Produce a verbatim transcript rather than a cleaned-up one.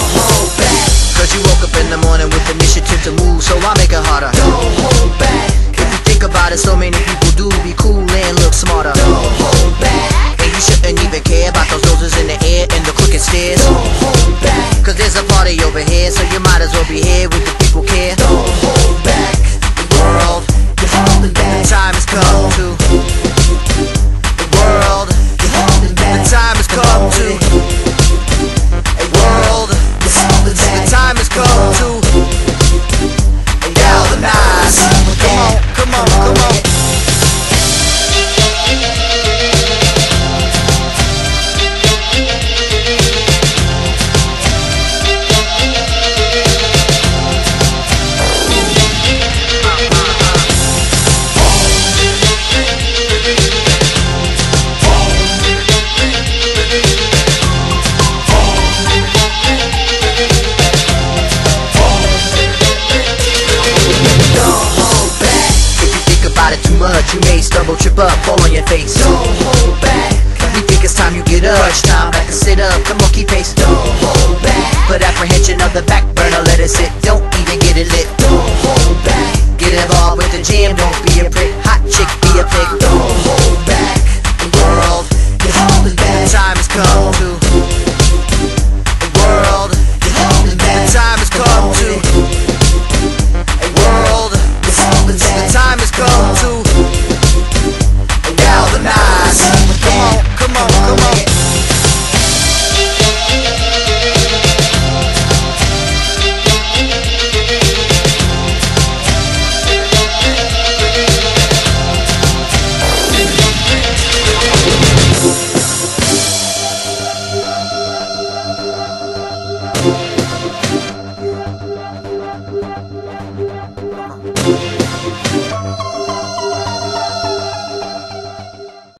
don't hold back. Cause you woke up in the morning with initiative to move, so I make it harder. Don't hold back. If you think about it, so many people do. Be cool and look smarter. Don't hold back. And you shouldn't even care about those noses in the air and the crooked stairs. Don't hold back. Cause there's a party over here, so you might as well be here with the people care. Don't hold back. The world, you're holding back. The time has come to. The world, you're holding back. The time has come to. The time has come to galvanize. Come on, come on, come on. You may stumble, trip up, fall on your face. Don't hold back. You think it's time you get up. It's time back to sit up. Come on, keep pace. Don't